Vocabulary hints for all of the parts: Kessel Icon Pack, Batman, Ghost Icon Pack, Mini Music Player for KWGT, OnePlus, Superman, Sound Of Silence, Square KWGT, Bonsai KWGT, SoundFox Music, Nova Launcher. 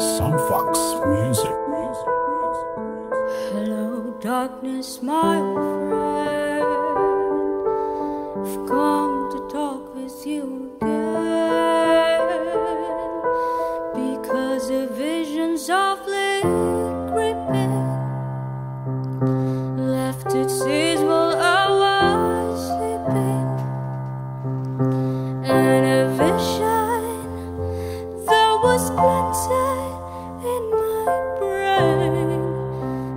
SoundFox Music. Hello, darkness, my old friend. I've come to talk with you again, because a vision softly creeping left its seeds while I was sleeping, and a vision that was planted in my brain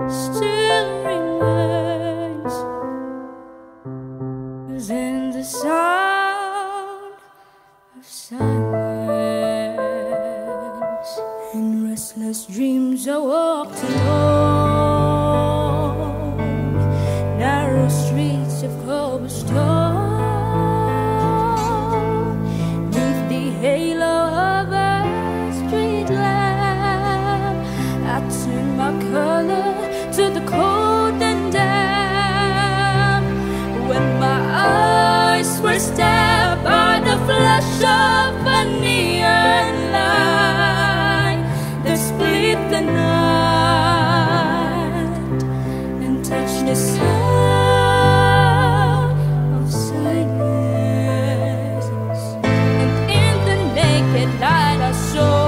still remains in the sound of silence. In restless dreams I walked alone, narrow streets of cobblestone, 'neath the halo of a street lamp. I turned my color to the cold and damp, when my eyes were stabbed by the flash of a neon light that split the night and touched the sound of silence. And in the naked light I saw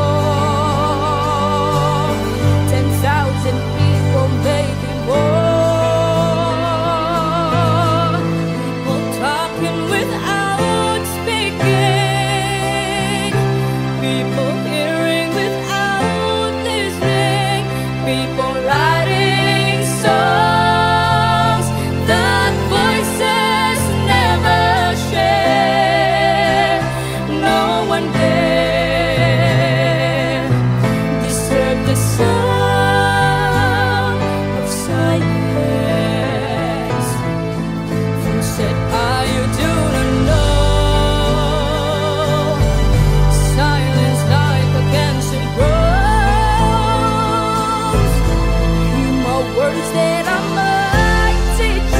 that I might teach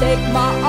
you. Take my